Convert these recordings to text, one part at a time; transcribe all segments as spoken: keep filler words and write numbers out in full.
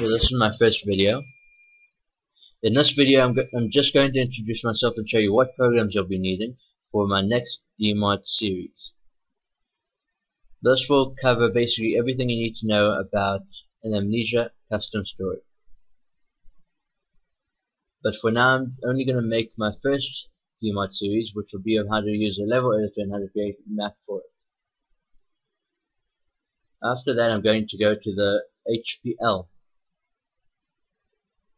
usual, this is my first video. In this video, I'm, I'm just going to introduce myself and show you what programs you'll be needing for my next DMods series. This will cover basically everything you need to know about an Amnesia custom story. But for now, I'm only going to make my first DMods series, which will be on how to use a level editor and how to create a map for it. After that, I'm going to go to the H P L.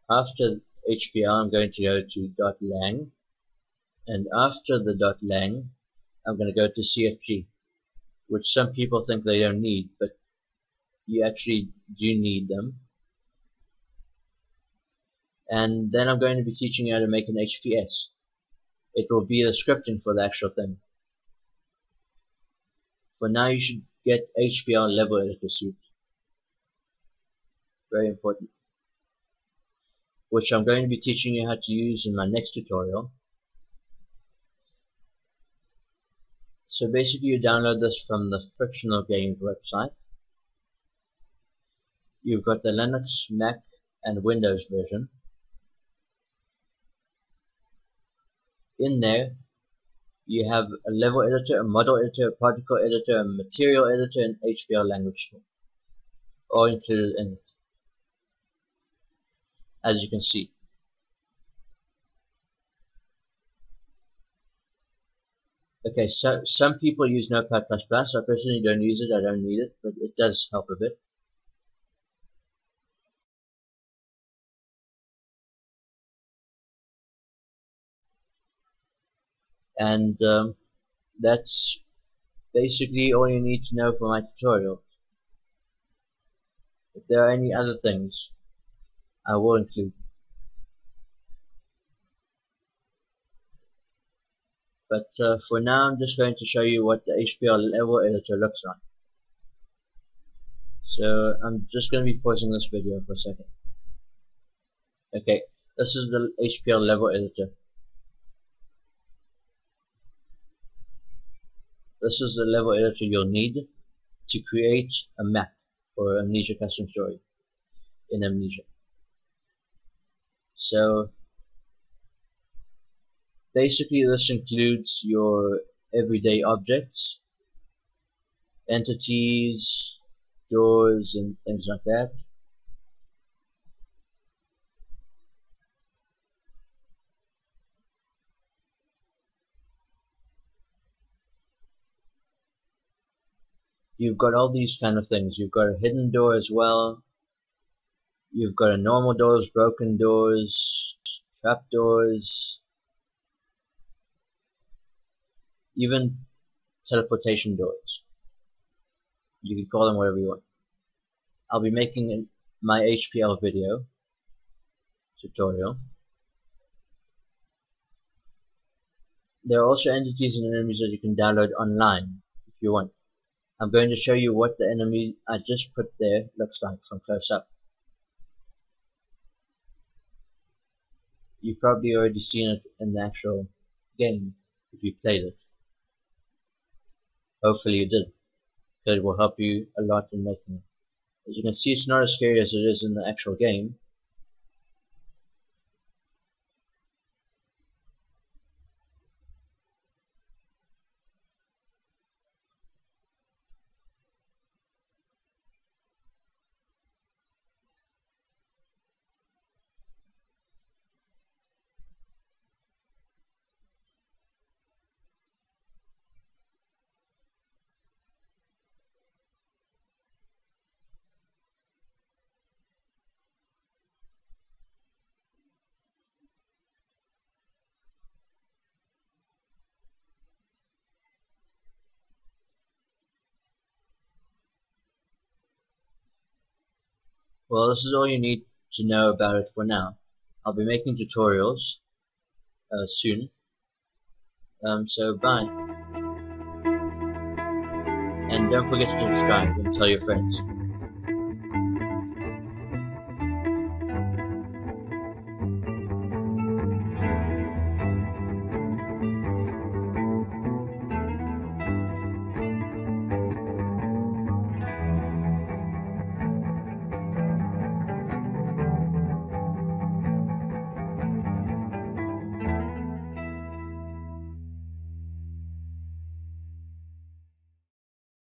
After H P L, I'm going to go to .lang, and after the .lang, I'm going to go to C F G, which some people think they don't need, but you actually do need them. And then I'm going to be teaching you how to make an H P S. It will be the scripting for the actual thing. For now, you should get H P L Level Editor Suite. Very important. Which I'm going to be teaching you how to use in my next tutorial. So basically, you download this from the Frictional Games website. You've got the Linux, Mac, and Windows version. In there, you have a level editor, a model editor, a particle editor, a material editor, and H P L language tool, all included in it, as you can see. Okay, so some people use Notepad plus plus. I personally don't use it, I don't need it, but it does help a bit. And um, that's basically all you need to know for my tutorial. If there are any other things, I will include. But uh, for now, I'm just going to show you what the H P L Level Editor looks like. So I'm just going to be pausing this video for a second. Okay, this is the H P L Level Editor. This is the level editor you'll need to create a map for Amnesia custom story in Amnesia. So basically this includes your everyday objects, entities, doors, and things like that. You've got all these kind of things. You've got a hidden door as well. You've got a normal doors, broken doors, trap doors, even teleportation doors. You can call them whatever you want. I'll be making my H P L video tutorial. There are also entities and enemies that you can download online if you want. I'm going to show you what the enemy I just put there looks like from close up. You've probably already seen it in the actual game if you played it. Hopefully you did. It will help you a lot in making it. As you can see, it's not as scary as it is in the actual game. Well, this is all you need to know about it for now. I'll be making tutorials uh, soon. Um, so, bye. And don't forget to subscribe and tell your friends.